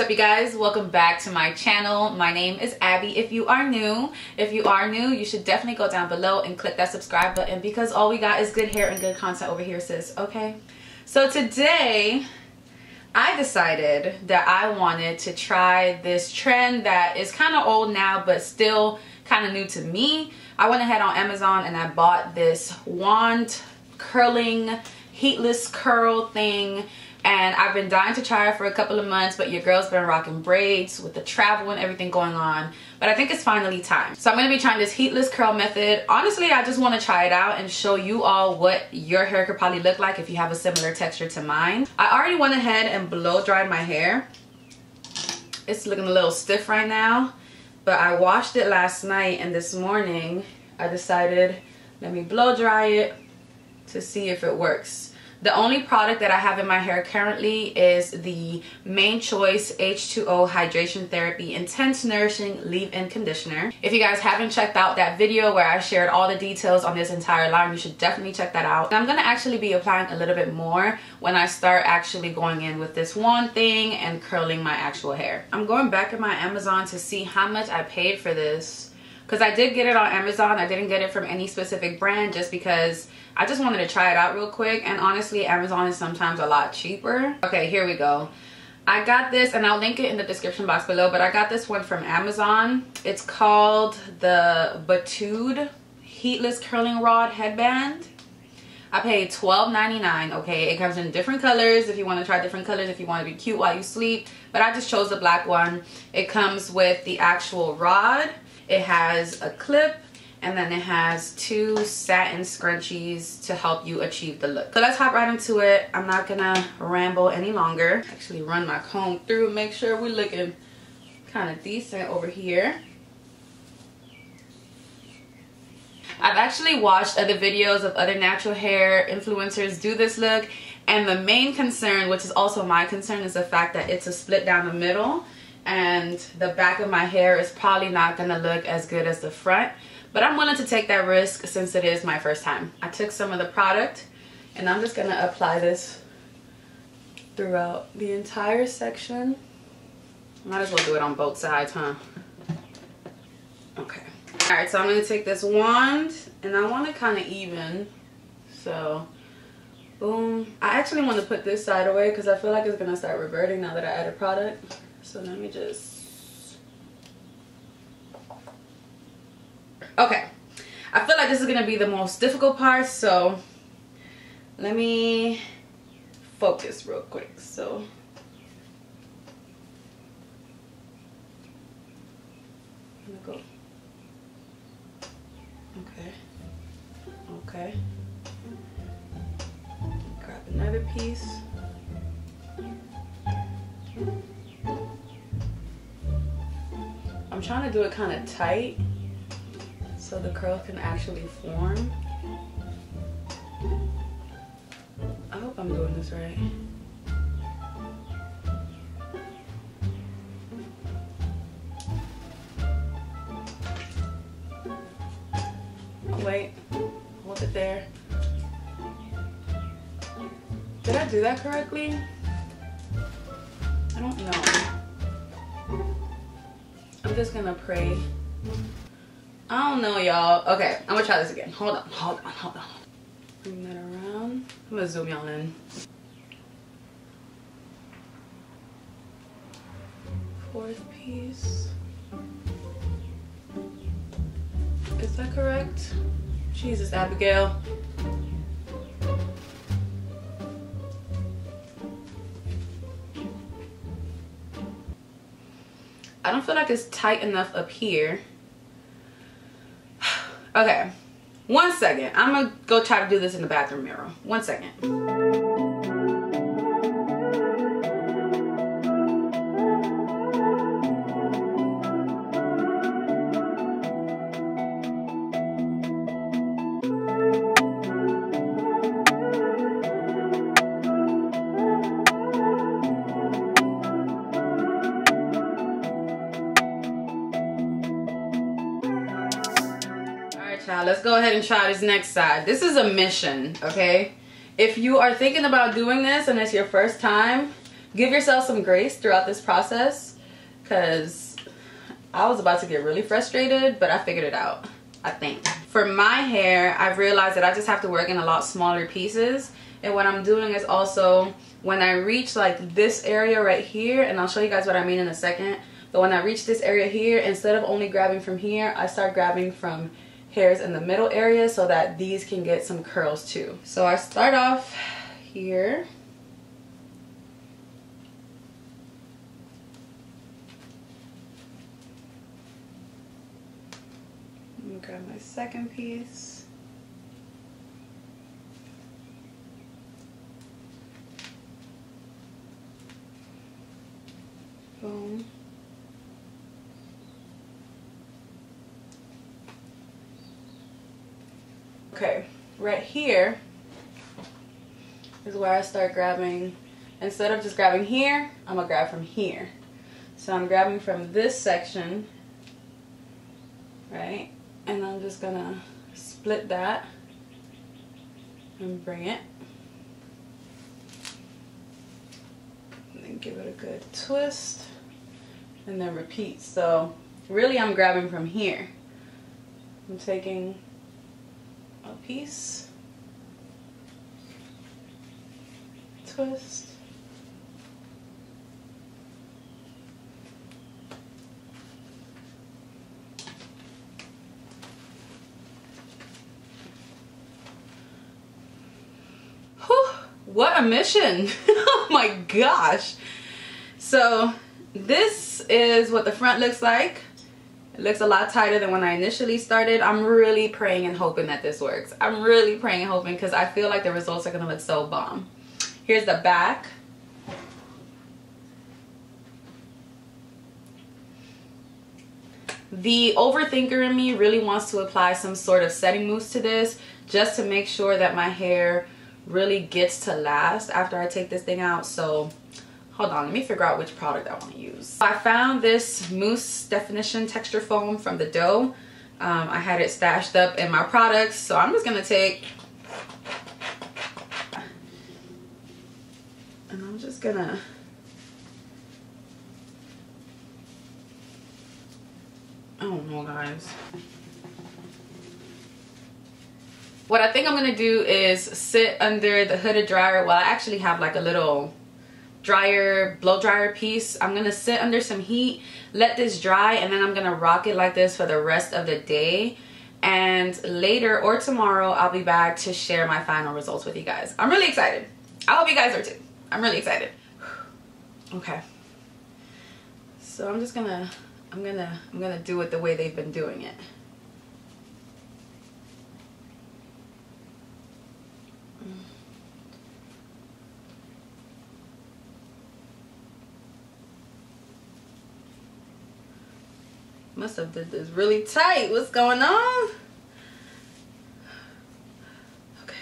What's up, you guys? Welcome back to my channel. My name is Abby. If you are new, you should definitely go down below and click that subscribe button, because all we got is good hair and good content over here, sis. Okay, so today I decided that I wanted to try this trend that is kind of old now but still kind of new to me. I went ahead on Amazon and I bought this wand curling heatless curl thing, and I've been dying to try it for a couple of months, but your girl's been rocking braids with the travel and everything going on. But I think it's finally time. So I'm going to be trying this heatless curl method. Honestly, I just want to try it out and show you all what your hair could probably look like if you have a similar texture to mine. I already went ahead and blow dried my hair. It's looking a little stiff right now, but I washed it last night, and this morning I decided, let me blow dry it to see if it works. The only product that I have in my hair currently is the Mane Choice H2O Hydration Therapy Intense Nourishing Leave-In Conditioner. If you guys haven't checked out that video where I shared all the details on this entire line, you should definitely check that out. And I'm going to actually be applying a little bit more when I start actually going in with this wand thing and curling my actual hair. I'm going back in my Amazon to see how much I paid for this, because I did get it on Amazon. I didn't get it from any specific brand just because I just wanted to try it out real quick. And honestly, Amazon is sometimes a lot cheaper. Okay, here we go. I got this, and I'll link it in the description box below, but I got this one from Amazon. It's called the Batude Heatless Curling Rod Headband. I paid $12.99, okay? It comes in different colors if you want to try different colors, if you want to be cute while you sleep. But I just chose the black one. It comes with the actual rod. It has a clip, and then it has two satin scrunchies to help you achieve the look. So let's hop right into it. I'm not gonna ramble any longer. Actually run my comb through, make sure we're looking kind of decent over here. I've actually watched other videos of other natural hair influencers do this look, and the main concern, which is also my concern, is the fact that it's a split down the middle, and the back of my hair is probably not gonna look as good as the front. But I'm willing to take that risk since it is my first time. I took some of the product, and I'm just gonna apply this throughout the entire section. Might as well do it on both sides, huh? Okay. All right, so I'm gonna take this wand, and I want to kind of even, so boom. I actually want to put this side away because I feel like it's gonna start reverting now that I added product. So let me just... Okay. I feel like this is going to be the most difficult part, so let me focus real quick. So I'm going to go. Okay. Okay. Grab another piece. I'm trying to do it kind of tight so the curl can actually form. I hope I'm doing this right. Oh, wait, hold it there. Did I do that correctly? I don't know. I'm just gonna pray. I don't know, y'all. Okay, I'm gonna try this again. Hold on. Bring that around. I'm gonna zoom y'all in. Fourth piece. Is that correct? Jesus, Abigail. I don't feel like it's tight enough up here. Okay, one second. I'm gonna go try to do this in the bathroom mirror. One second. Now let's go ahead and try this next side. This is a mission, okay? If you are thinking about doing this and it's your first time, give yourself some grace throughout this process, because I was about to get really frustrated, but I figured it out, I think. For my hair, I've realized that I just have to work in a lot smaller pieces. And what I'm doing is also, when I reach like this area right here, and I'll show you guys what I mean in a second, but when I reach this area here, instead of only grabbing from here, I start grabbing from hairs in the middle area so that these can get some curls too. So I start off here. I'm gonna grab my second piece. Boom. Okay, right here is where I start grabbing. Instead of just grabbing here, I'm gonna grab from here. So I'm grabbing from this section, right? And I'm just gonna split that and bring it. And then give it a good twist and then repeat. So really I'm grabbing from here. I'm taking a piece, twist, whew, what a mission. Oh my gosh. So this is what the front looks like. It looks a lot tighter than when I initially started. I'm really praying and hoping that this works. I'm really praying and hoping, because I feel like the results are going to look so bomb. Here's the back. The overthinker in me really wants to apply some sort of setting mousse to this just to make sure that my hair really gets to last after I take this thing out. So hold on, let me figure out which product I want to use. I found this mousse definition texture foam from the dough. I had it stashed up in my products, so I'm just gonna take, and I'm just gonna I don't know, guys. What I think I'm gonna do is sit under the hooded dryer. Well, I actually have like a little dryer, blow dryer piece. I'm gonna sit under some heat, let this dry, and then I'm gonna rock it like this for the rest of the day. And later or tomorrow, I'll be back to share my final results with you guys. I'm really excited. I hope you guys are too. I'm really excited. Okay, so I'm just gonna I'm gonna do it the way they've been doing it. Must have did this really tight. What's going on? Okay.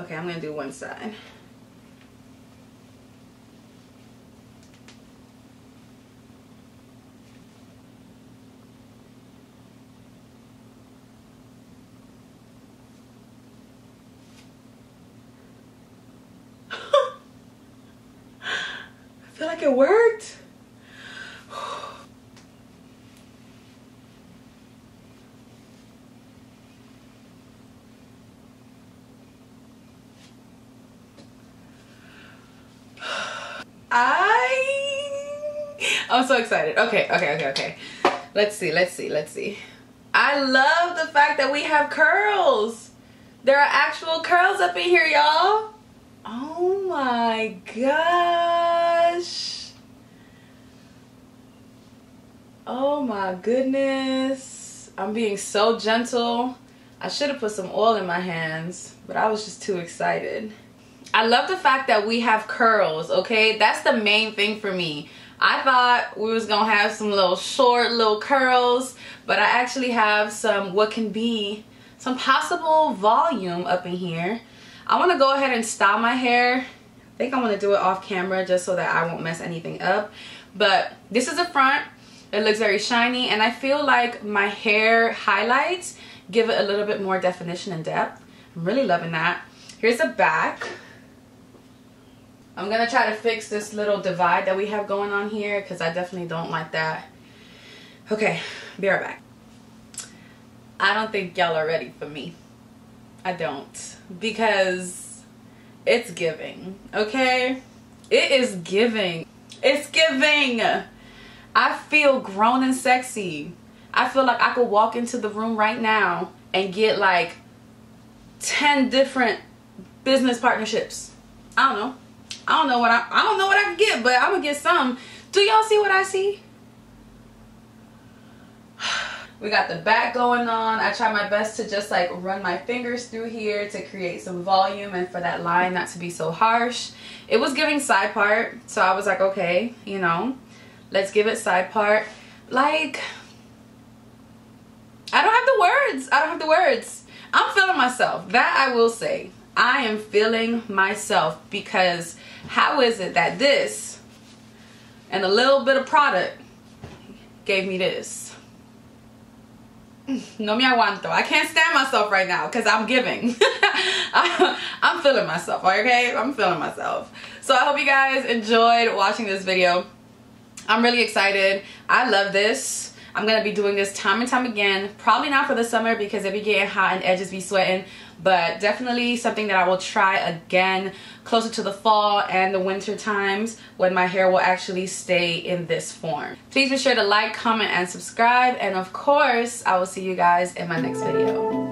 Okay, I'm gonna do one side. I feel like it worked. I'm so excited. Okay. Let's see. I love the fact that we have curls. There are actual curls up in here, y'all. Oh my gosh. Oh my goodness. I'm being so gentle. I should have put some oil in my hands, but I was just too excited. I love the fact that we have curls, okay? That's the main thing for me. I thought we was gonna have some little short little curls, but I actually have some, what can be some possible volume up in here. I want to go ahead and style my hair. I think I want to do it off camera just so that I won't mess anything up. But this is the front. It looks very shiny, and I feel like my hair highlights give it a little bit more definition and depth. I'm really loving that. Here's the back. I'm going to try to fix this little divide that we have going on here because I definitely don't like that. Okay, be right back. I don't think y'all are ready for me. I don't, because it's giving, okay? It is giving. It's giving. I feel grown and sexy. I feel like I could walk into the room right now and get like 10 different business partnerships. I don't know. I don't know what I can get, but I'm gonna get some. Do y'all see what I see? We got the back going on. I try my best to just like run my fingers through here to create some volume and for that line not to be so harsh. It was giving side part, so I was like, okay, you know, let's give it side part. Like, I don't have the words. I don't have the words. I'm feeling myself. That I will say. I am feeling myself, because how is it that this and a little bit of product gave me this? No me aguanto. I can't stand myself right now because I'm giving. I'm feeling myself, okay? I'm feeling myself. So I hope you guys enjoyed watching this video. I'm really excited. I love this. I'm going to be doing this time and time again. Probably not for the summer because it be getting hot and edges be sweating. But definitely something that I will try again closer to the fall and the winter times when my hair will actually stay in this form. Please be sure to like, comment, and subscribe. And of course, I will see you guys in my next video.